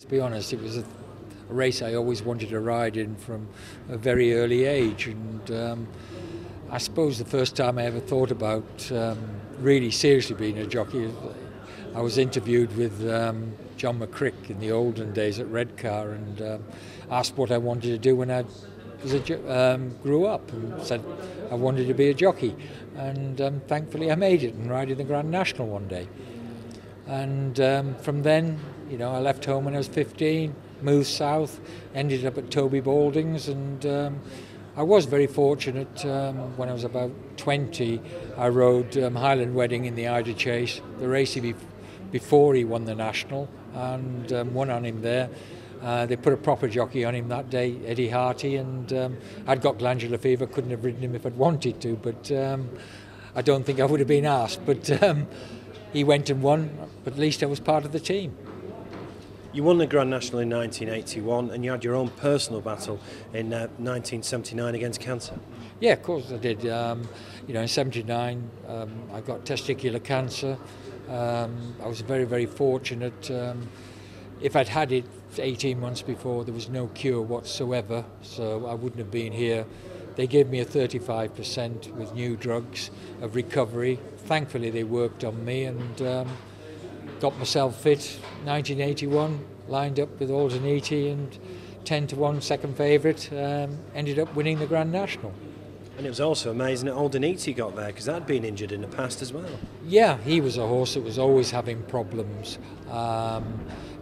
To be honest, it was a race I always wanted to ride in from a very early age, and I suppose the first time I ever thought about really seriously being a jockey, I was interviewed with John McCrick in the olden days at Redcar, and asked what I wanted to do when I was grew up, and said I wanted to be a jockey, and thankfully I made it and ride in the Grand National one day. And from then, you know, I left home when I was 15, moved south, ended up at Toby Baldings, and I was very fortunate. When I was about 20, I rode Highland Wedding in the Eider Chase, the race before he won the National, and won on him there. They put a proper jockey on him that day, Eddie Harty, and I'd got glandular fever, couldn't have ridden him if I'd wanted to, but I don't think I would have been asked. But he went and won, but at least I was part of the team. You won the Grand National in 1981, and you had your own personal battle in 1979 against cancer. Yeah, of course I did. You know, in 79 I got testicular cancer. I was very, very fortunate. If I'd had it 18 months before, there was no cure whatsoever, so I wouldn't have been here. They gave me a 35% with new drugs of recovery. Thankfully they worked on me, and got myself fit. 1981, lined up with Aldaniti, and 10-1 second favourite, ended up winning the Grand National. And it was also amazing that Aldaniti got there, because that'd been injured in the past as well. Yeah, he was a horse that was always having problems.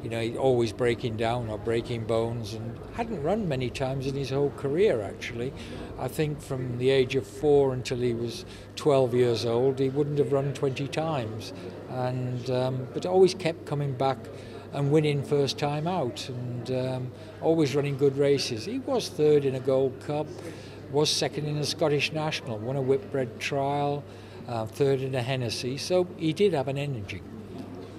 You know, he'd always breaking down or breaking bones, and hadn't run many times in his whole career actually. I think from the age of 4 until he was 12 years old, he wouldn't have run 20 times, and but always kept coming back and winning first time out, and always running good races. He was third in a Gold Cup, was second in a Scottish National, won a Whitbread trial, third in a Hennessy, so he did have an energy.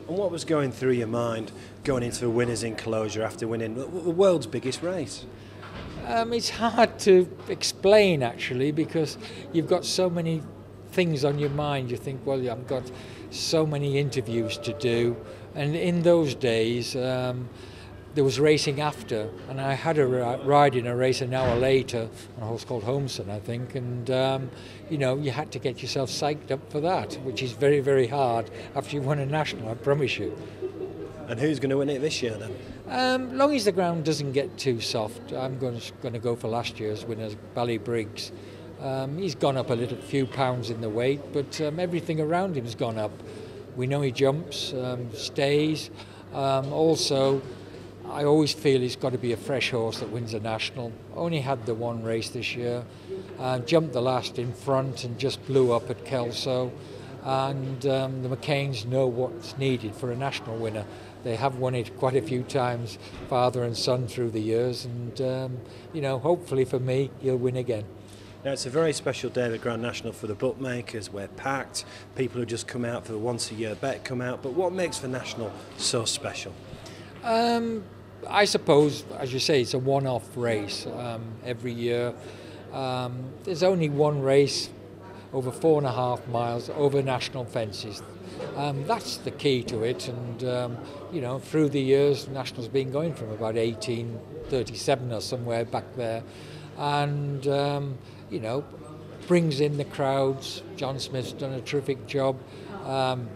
And what was going through your mind going into a winner's enclosure after winning the world's biggest race? It's hard to explain actually, because you've got so many things on your mind. You think, well, I've got so many interviews to do, and in those days there was racing after, and I had a ride in a race an hour later on a horse called Holmeson, I think, and you know, you had to get yourself psyched up for that, which is very, very hard after you won a National, I promise you. And who's going to win it this year then? Long as the ground doesn't get too soft, I'm going to go for last year's winner, Ballabriggs. He's gone up a few pounds in the weight, but everything around him's gone up. We know he jumps, stays, also I always feel it's got to be a fresh horse that wins a National. Only had the one race this year, jumped the last in front and just blew up at Kelso, and the McCains know what's needed for a National winner. They have won it quite a few times, father and son, through the years, and you know, hopefully for me he'll win again. Now, it's a very special day, the Grand National, for the bookmakers. We're packed, people who just come out for the once a year bet come out, but what makes the National so special? I suppose, as you say, it's a one-off race every year. There's only one race over 4.5 miles over national fences. That's the key to it, and you know, through the years National's been going from about 1837 or somewhere back there, and you know, brings in the crowds. John Smith's done a terrific job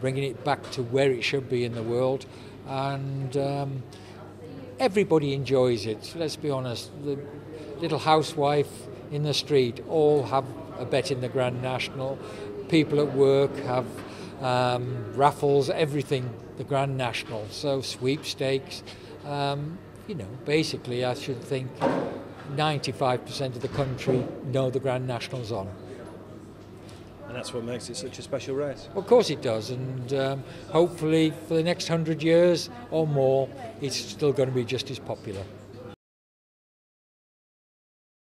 bringing it back to where it should be in the world, and everybody enjoys it, let's be honest. The little housewife in the street all have a bet in the Grand National, people at work have raffles, everything, the Grand National, so sweepstakes. You know, basically I should think 95% of the country know the Grand National's on. And that's what makes it such a special race. Well, of course it does, and hopefully for the next 100 years or more, it's still going to be just as popular.